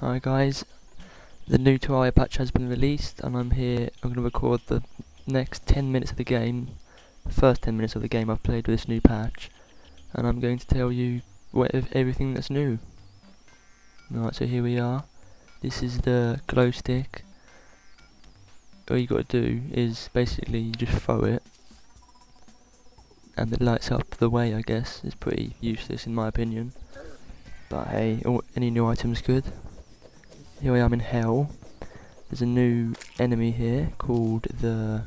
Hi guys, the new Terraria patch has been released and I'm going to record the next 10 minutes of the game, the first 10 minutes of the game I've played with this new patch, and I'm going to tell you everything that's new. Alright, so here we are. This is the glow stick. All you got to do is basically just throw it and it lights up the way, I guess. It's pretty useless in my opinion, but hey, any new item's good. Here I am in hell. There's a new enemy here called the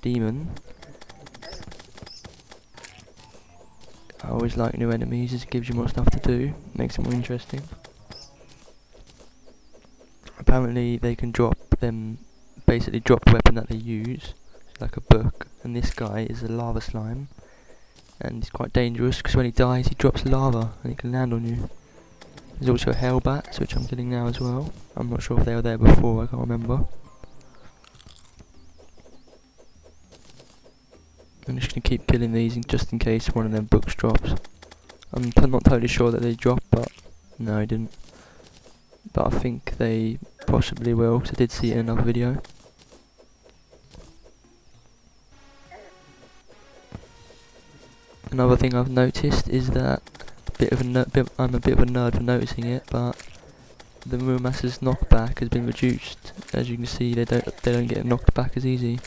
Demon. I always like new enemies, it gives you more stuff to do, makes it more interesting. Apparently they can basically drop the weapon that they use, like a book, and this guy is a lava slime, and he's quite dangerous because when he dies he drops lava and it can land on you. There's also hellbats, which I'm getting now as well. I'm not sure if they were there before, I can't remember. I'm just going to keep killing these just in case one of them books drops. I'm not totally sure that they dropped, but no, I didn't. But I think they possibly will, because I did see it in another video. Another thing I've noticed is that I'm a bit of a nerd for noticing it, but the Muromasa's knockback has been reduced. As you can see, they don't get knocked back as easy.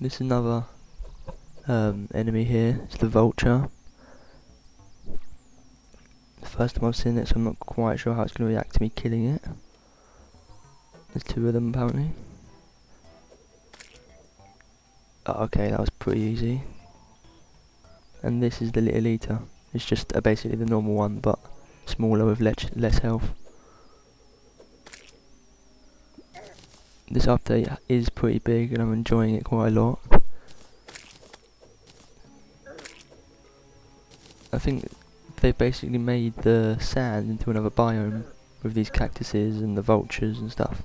This is another enemy here. It's the Vulture. The first time I've seen it, so I'm not quite sure how it's going to react to me killing it. There's two of them apparently. Okay, that was pretty easy. And this is the Little Eater. It's just basically the normal one, but smaller with less health. This update is pretty big and I'm enjoying it quite a lot. I think they basically made the sand into another biome with these cactuses and the vultures and stuff.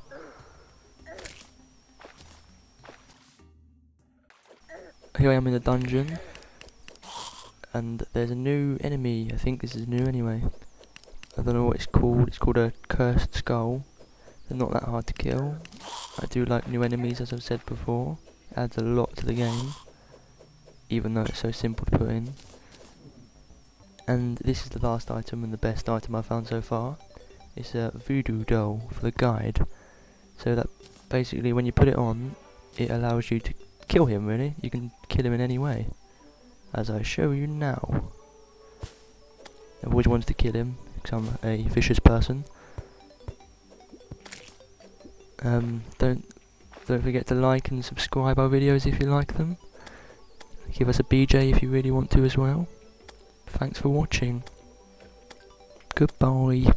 Here I am in the dungeon, and there's a new enemy. I think this is new anyway. I don't know what it's called. It's called a Cursed Skull. They're not that hard to kill. I do like new enemies, as I've said before. It adds a lot to the game, even though it's so simple to put in. And this is the last item and the best item I've found so far. It's a voodoo doll for the guide. So that basically when you put it on, it allows you to kill him, really. You can kill him in any way, as I show you now. I've always wanted to kill him because I'm a vicious person. Don't forget to like and subscribe our videos if you like them. Give us a BJ if you really want to as well. Thanks for watching. Goodbye.